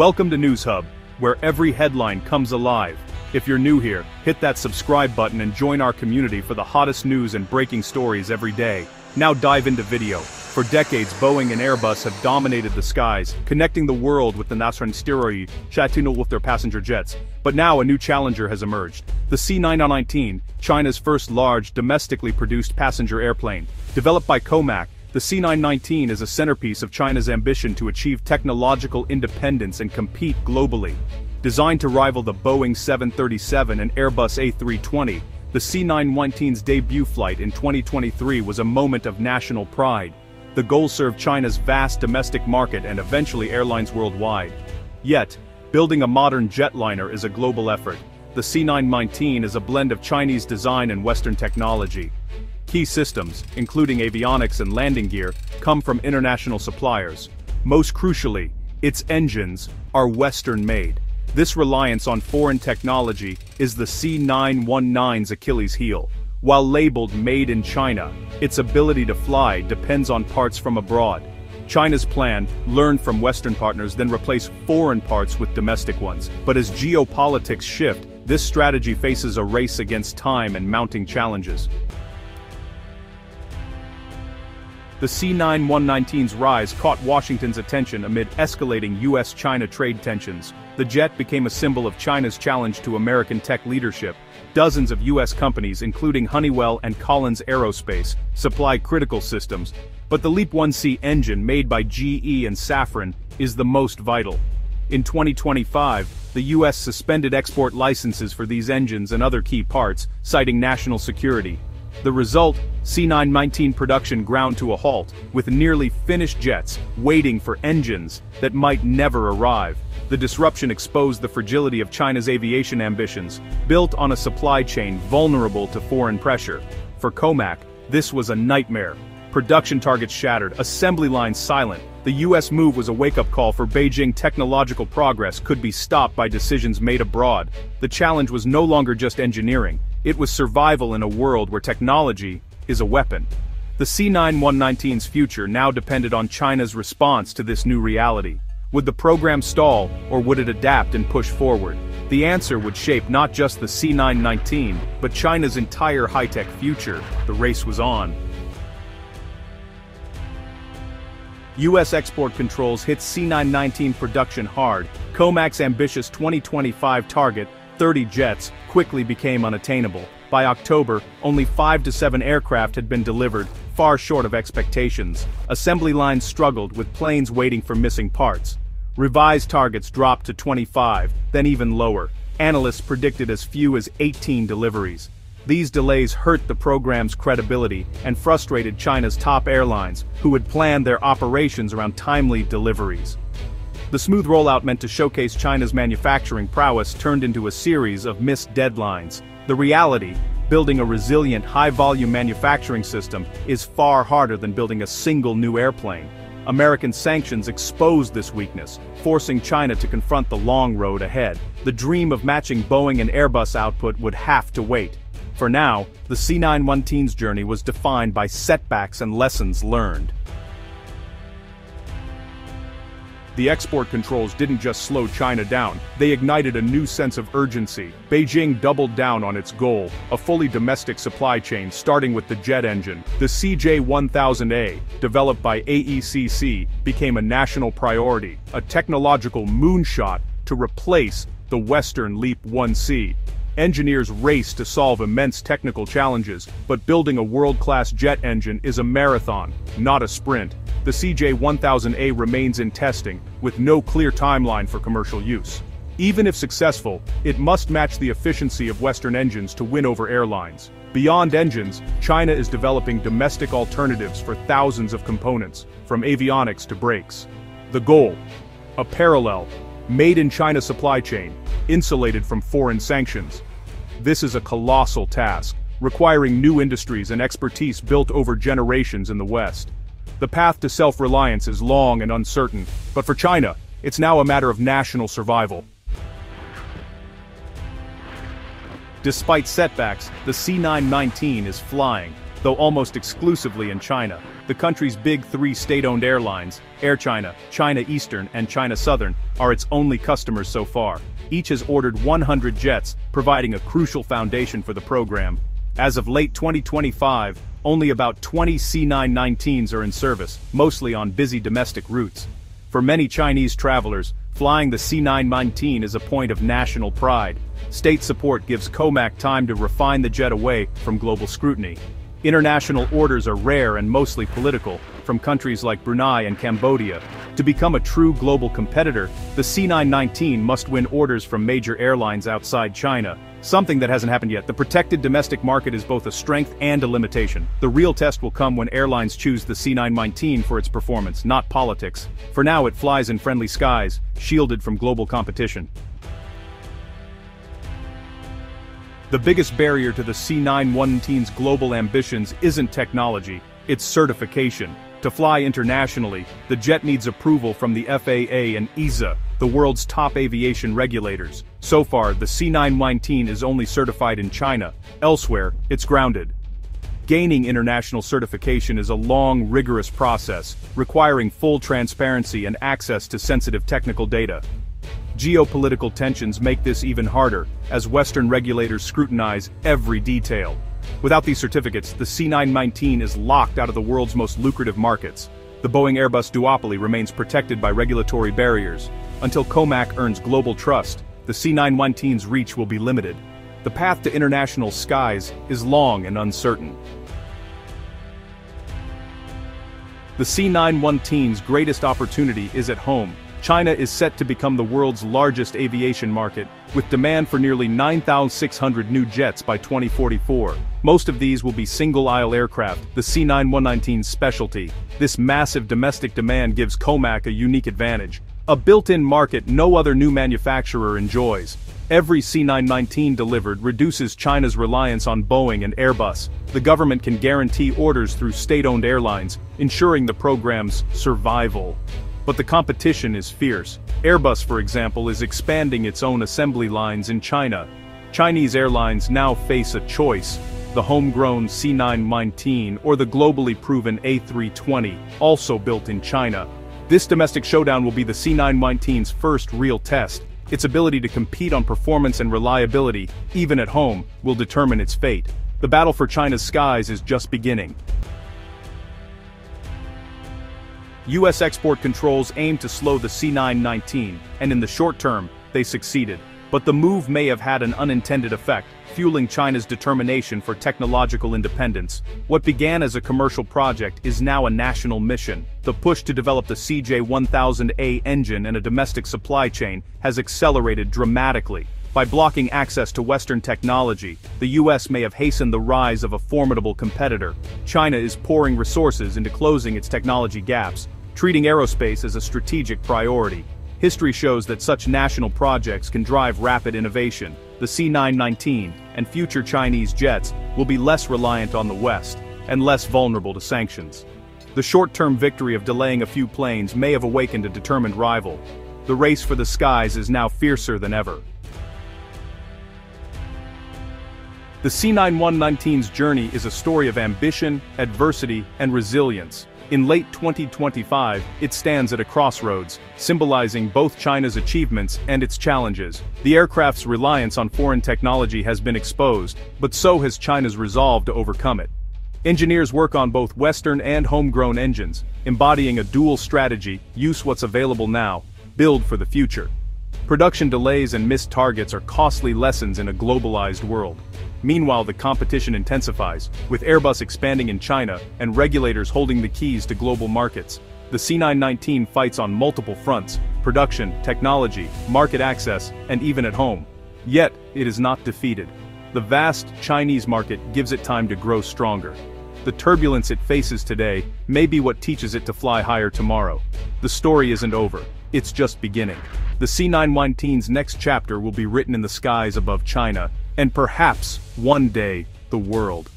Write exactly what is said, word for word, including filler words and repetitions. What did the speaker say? Welcome to News Hub, where every headline comes alive. If you're new here, hit that subscribe button and join our community for the hottest news and breaking stories every day. Now dive into video. For decades, Boeing and Airbus have dominated the skies, connecting the world with the Nasrin Steroid, Shatunal with their passenger jets. But now a new challenger has emerged. The C nine nineteen, China's first large, domestically produced passenger airplane. Developed by COMAC, the C nine nineteen is a centerpiece of China's ambition to achieve technological independence and compete globally. Designed to rival the Boeing seven thirty-seven and Airbus A three twenty, the C nine nineteen's debut flight in twenty twenty-three was a moment of national pride. The goal served China's vast domestic market and eventually airlines worldwide. Yet, building a modern jetliner is a global effort. The C nine nineteen is a blend of Chinese design and Western technology. Key systems, including avionics and landing gear, come from international suppliers. Most crucially, its engines are Western-made. This reliance on foreign technology is the C nine nineteen's Achilles heel. While labeled Made in China, its ability to fly depends on parts from abroad. China's plan, learn from Western partners then replace foreign parts with domestic ones. But as geopolitics shift, this strategy faces a race against time and mounting challenges. The C nine nineteen's rise caught Washington's attention amid escalating U S China trade tensions. The jet became a symbol of China's challenge to American tech leadership. Dozens of U S companies, including Honeywell and Collins Aerospace, supply critical systems, but the Leap one C engine made by G E and Safran is the most vital. In twenty twenty-five, the U S suspended export licenses for these engines and other key parts, citing national security. The result, C nine nineteen production ground to a halt, with nearly finished jets waiting for engines that might never arrive. The disruption exposed the fragility of China's aviation ambitions, built on a supply chain vulnerable to foreign pressure. For COMAC, this was a nightmare. Production targets shattered, assembly lines silent. The U S move was a wake-up call for Beijing. Technological progress could be stopped by decisions made abroad. The challenge was no longer just engineering. It was survival in a world where technology is a weapon. The C nine nineteen's future now depended on China's response to this new reality. Would the program stall, or would it adapt and push forward? The answer would shape not just the C nine nineteen, but China's entire high-tech future. The race was on. U S export controls hit C nine nineteen production hard. COMAC's ambitious twenty twenty-five target, thirty jets, quickly became unattainable. By October, only five to seven aircraft had been delivered, far short of expectations. Assembly lines struggled with planes waiting for missing parts. Revised targets dropped to twenty-five, then even lower. Analysts predicted as few as eighteen deliveries. These delays hurt the program's credibility and frustrated China's top airlines, who had planned their operations around timely deliveries. The smooth rollout meant to showcase China's manufacturing prowess turned into a series of missed deadlines. The reality, building a resilient, high-volume manufacturing system is far harder than building a single new airplane. American sanctions exposed this weakness, forcing China to confront the long road ahead. The dream of matching Boeing and Airbus output would have to wait. For now, the C nine nineteen's journey was defined by setbacks and lessons learned. The export controls didn't just slow China down, they ignited a new sense of urgency. Beijing doubled down on its goal, a fully domestic supply chain starting with the jet engine. The C J one thousand A, developed by A E C C, became a national priority, a technological moonshot to replace the Western Leap one C. Engineers race to solve immense technical challenges, but building a world-class jet engine is a marathon, not a sprint. The C J one thousand A remains in testing, with no clear timeline for commercial use. Even if successful, it must match the efficiency of Western engines to win over airlines. Beyond engines, China is developing domestic alternatives for thousands of components, from avionics to brakes. The goal? A parallel, made-in-China supply chain, insulated from foreign sanctions. This is a colossal task, requiring new industries and expertise built over generations in the West. The path to self-reliance is long and uncertain, but for China, it's now a matter of national survival. Despite setbacks, the C nine nineteen is flying. though almost exclusively in China, the country's big three state-owned airlines, Air China, China Eastern, and China Southern, are its only customers so far. Each has ordered one hundred jets, providing a crucial foundation for the program. As of late twenty twenty-five, only about twenty C nine nineteens are in service, mostly on busy domestic routes. For many Chinese travelers, flying the C nine nineteen is a point of national pride. State support gives COMAC time to refine the jet away from global scrutiny. International orders are rare and mostly political, from countries like Brunei and Cambodia. To become a true global competitor, the C nine nineteen must win orders from major airlines outside China, something that hasn't happened yet. The protected domestic market is both a strength and a limitation. The real test will come when airlines choose the C nine nineteen for its performance, not politics. For now, it flies in friendly skies, shielded from global competition. The biggest barrier to the C nine nineteen's global ambitions isn't technology, it's certification. To fly internationally, the jet needs approval from the F A A and E A S A, the world's top aviation regulators. So far, the C nine nineteen is only certified in China. Elsewhere, it's grounded. Gaining international certification is a long, rigorous process, requiring full transparency and access to sensitive technical data. Geopolitical tensions make this even harder, as Western regulators scrutinize every detail. Without these certificates, the C nine nineteen is locked out of the world's most lucrative markets. The Boeing-Airbus duopoly remains protected by regulatory barriers. Until COMAC earns global trust, the C nine nineteen's reach will be limited. The path to international skies is long and uncertain. The C nine nineteen's greatest opportunity is at home. China is set to become the world's largest aviation market, with demand for nearly nine thousand six hundred new jets by twenty forty-four. Most of these will be single-aisle aircraft, the C nine nineteen's specialty. This massive domestic demand gives COMAC a unique advantage, a built-in market no other new manufacturer enjoys. Every C nine nineteen delivered reduces China's reliance on Boeing and Airbus. The government can guarantee orders through state-owned airlines, ensuring the program's survival. But the competition is fierce. Airbus, for example, is expanding its own assembly lines in China. Chinese airlines now face a choice: the homegrown C nine nineteen or the globally proven A three twenty, also built in China. This domestic showdown will be the C nine nineteen's first real test. Its ability to compete on performance and reliability, even at home, will determine its fate. The battle for China's skies is just beginning. U S export controls aim to slow the C nine nineteen, and in the short term, they succeeded. But the move may have had an unintended effect, fueling China's determination for technological independence. What began as a commercial project is now a national mission. The push to develop the C J one thousand A engine and a domestic supply chain has accelerated dramatically. By blocking access to Western technology, the U S may have hastened the rise of a formidable competitor. China is pouring resources into closing its technology gaps, treating aerospace as a strategic priority. History shows that such national projects can drive rapid innovation. The C nine nineteen and future Chinese jets will be less reliant on the West and less vulnerable to sanctions. The short-term victory of delaying a few planes may have awakened a determined rival. The race for the skies is now fiercer than ever. The C nine nineteen's journey is a story of ambition, adversity, and resilience. In late twenty twenty-five, it stands at a crossroads, symbolizing both China's achievements and its challenges. The aircraft's reliance on foreign technology has been exposed, but so has China's resolve to overcome it. Engineers work on both Western and homegrown engines, embodying a dual strategy: use what's available now, build for the future. Production delays and missed targets are costly lessons in a globalized world. Meanwhile, the competition intensifies, with Airbus expanding in China and regulators holding the keys to global markets. The C nine nineteen fights on multiple fronts: production, technology, market access, and even at home. Yet, it is not defeated. The vast Chinese market gives it time to grow stronger. The turbulence it faces today may be what teaches it to fly higher tomorrow. The story isn't over, it's just beginning. The C nine nineteen's next chapter will be written in the skies above China, and perhaps, one day, the world.